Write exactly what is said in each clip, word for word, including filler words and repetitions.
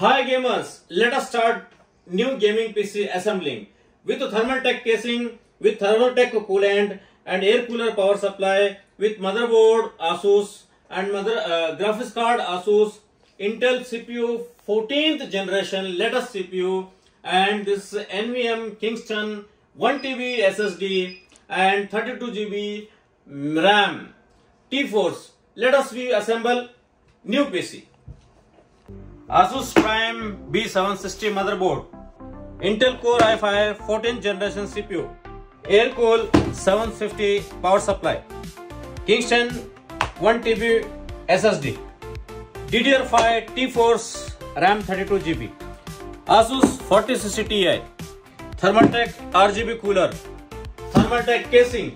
Hi gamers, let us start new gaming P C assembling with Thermaltake casing, with Thermaltake coolant and air cooler power supply, with motherboard Asus and mother uh, graphics card Asus, Intel C P U fourteenth generation latest C P U, and this N V M Kingston one T B S S D and thirty-two G B RAM T-Force. Let us we assemble new P C. Asus Prime B seven sixty motherboard, Intel Core i five fourteenth generation C P U, AirCool seven fifty power supply, Kingston one T B S S D, D D R five T-Force RAM thirty-two G B, Asus forty sixty T I, Thermaltake R G B cooler, Thermaltake casing,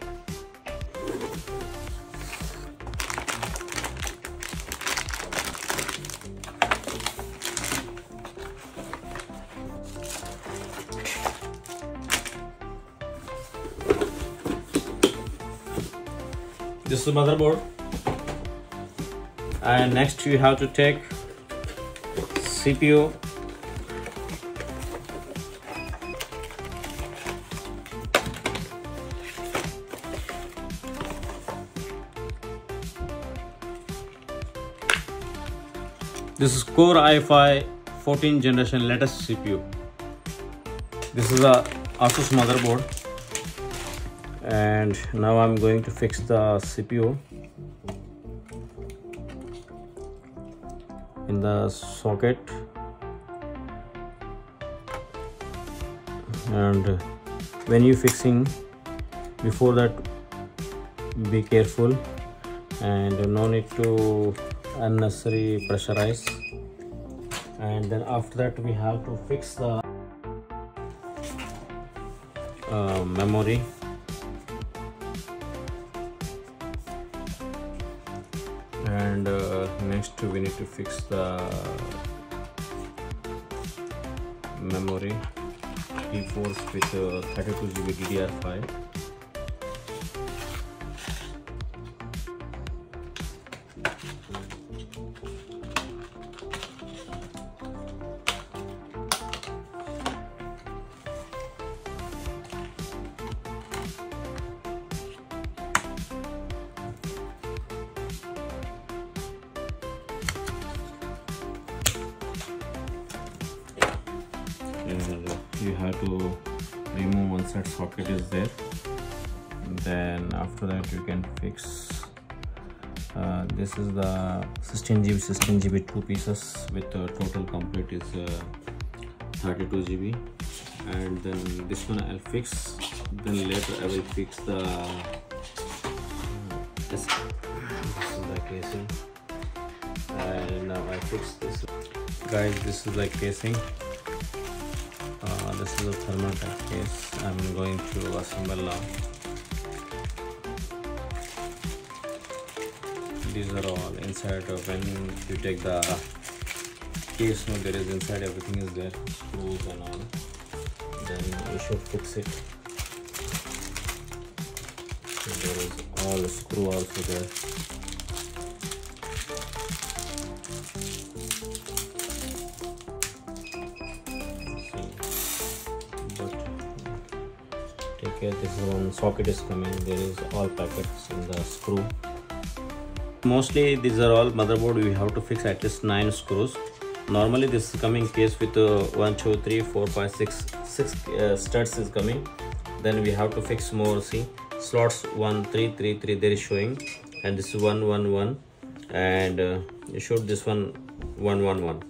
this is the motherboard, and next you have to take C P U, this is Core i five fourteenth generation latest C P U, this is a Asus motherboard. And now I'm going to fix the C P U in the socket, and when you fixing, before that be careful and no need to unnecessary pressurize. And then after that we have to fix the uh, memory. And uh, next we need to fix the memory T-Force with uh, thirty-two G B D D R five. You have to remove one side socket is there, and then after that you can fix uh, this is the sixteen G B sixteen G B two pieces with uh, total complete is uh, thirty-two G B, and then this one I'll fix, then later I will fix the this, this is the casing, and now I fix this. Guys, this is the casing. Uh, this is a Thermaltake case. I'm going to assemble now. These are all inside. When you take the case, no, there is inside, everything is there, screws and all. Then you should fix it. So there is all the screw also there. This is one socket is coming, there is all packets in the screw. Mostly these are all motherboard, we have to fix at least nine screws. Normally this is coming case with uh, one two three four five six six uh, studs is coming. Then we have to fix more. See, slots one three three three there is showing, and this is one one one, and uh, you should this one one one one,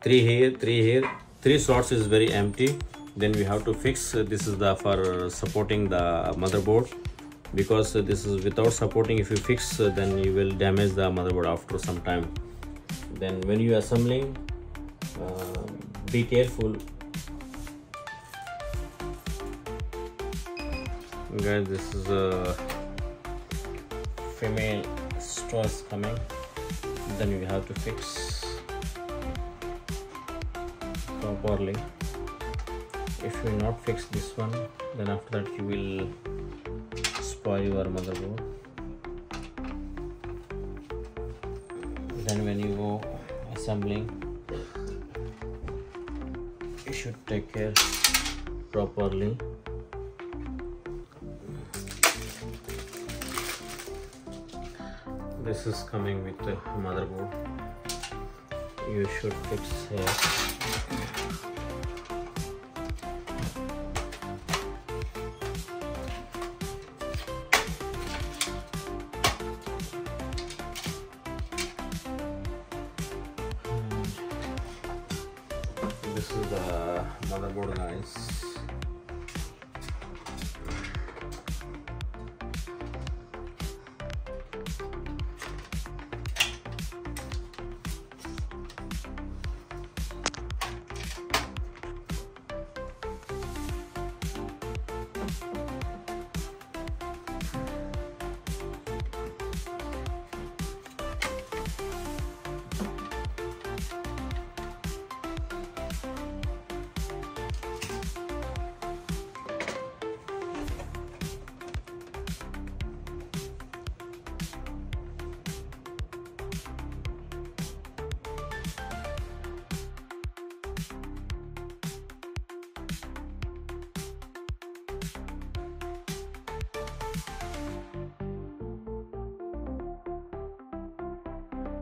three here, three here, three slots is very empty. Then we have to fix this is the for supporting the motherboard, because this is without supporting. If you fix, then you will damage the motherboard after some time. Then when you assembling, uh, be careful, guys. This is a female straws coming. Then we have to fix properly. If you not fix this one, then after that you will spoil your motherboard. Then when you go assembling, you should take care properly. This is coming with the motherboard. You should fix here. This is the motherboard, guys.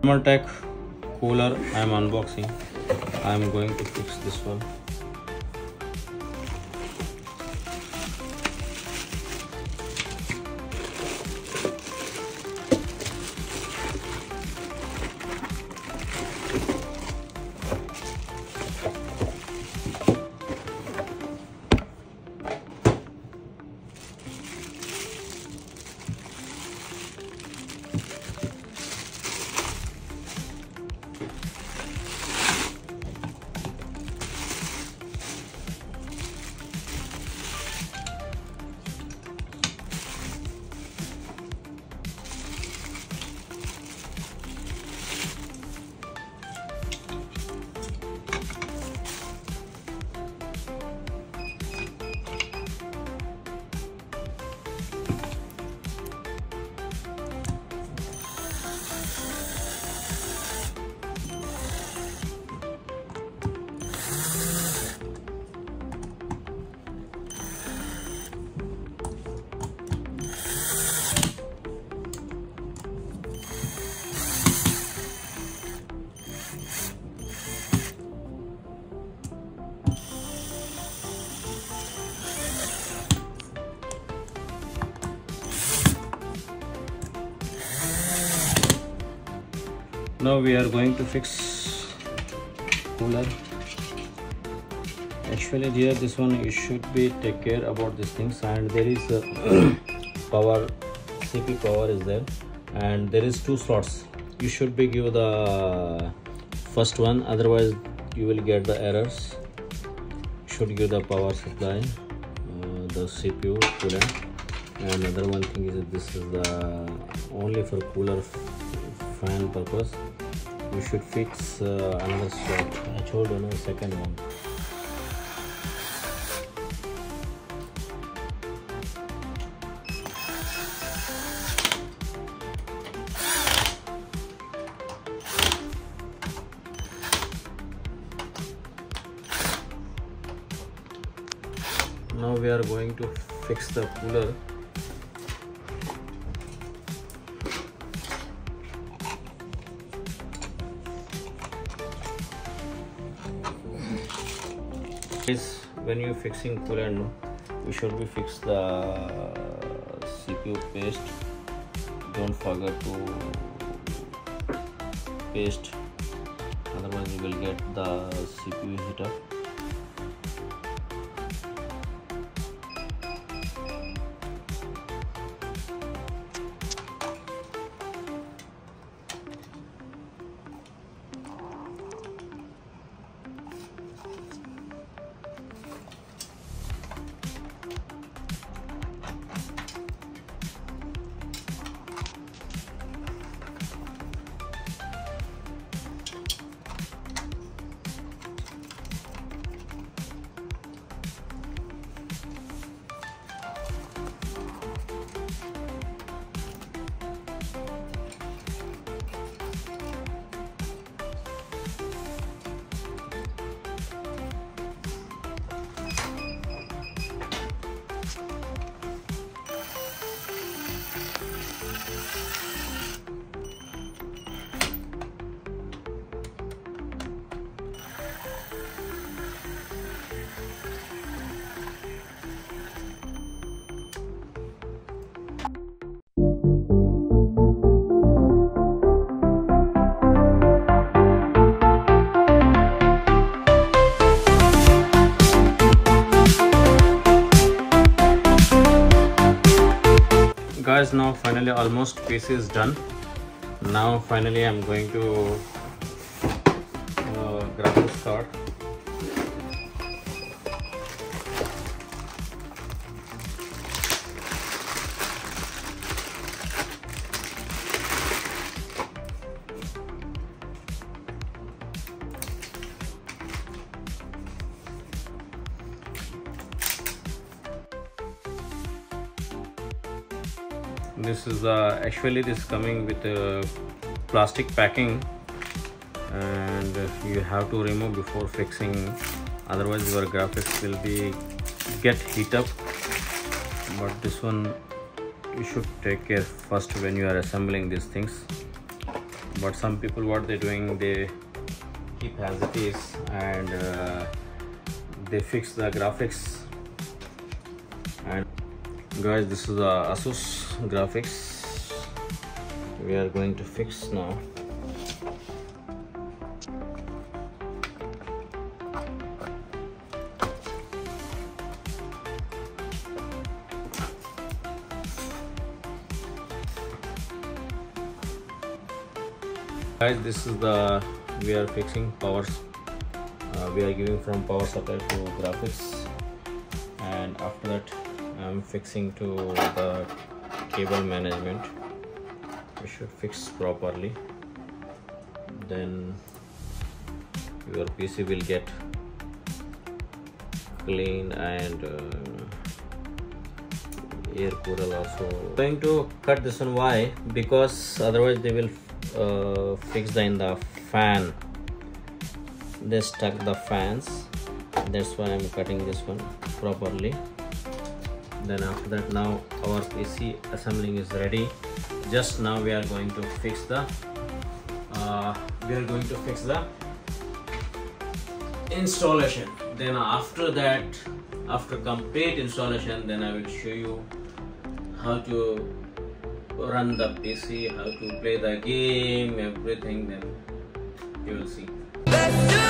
Thermaltake cooler I am unboxing. I am going to fix this one. Now we are going to fix cooler. Actually dear, this one you should be take care about these things, and there is a power, C P U power is there, and there is two slots. You should be give the first one, otherwise you will get the errors. Should give the power supply, uh, the C P U coolant, and another one thing is that this is the only for cooler fan purpose. We should fix uh, another slot. I told you, another second one. Now we are going to fix the cooler. When you are fixing coolant, you should be fix the C P U paste. Don't forget to paste, otherwise you will get the C P U heat up. guys, now finally almost P C is done. Now finally I'm going to uh, graphics card. This is uh, actually this coming with a uh, plastic packing, and you have to remove before fixing, otherwise your graphics will be get heat up. But this one you should take care first when you are assembling these things. But some people, what they're doing, they keep as it is and uh, they fix the graphics. And guys, this is the Asus graphics we are going to fix now. Guys, this is the we are fixing powers uh, we are giving from power supply to graphics, and after that I'm fixing to the cable management. We should fix properly, then your P C will get clean, and uh, air cooler also. I'm going to cut this one. Why? Because otherwise they will uh, fix the in the fan. They stuck the fans. That's why I'm cutting this one properly. Then after that, now our P C assembling is ready. Just now we are going to fix the uh, we are going to fix the installation. Then after that, after complete installation, then I will show you how to run the P C, how to play the game, everything. Then you will see. Let's do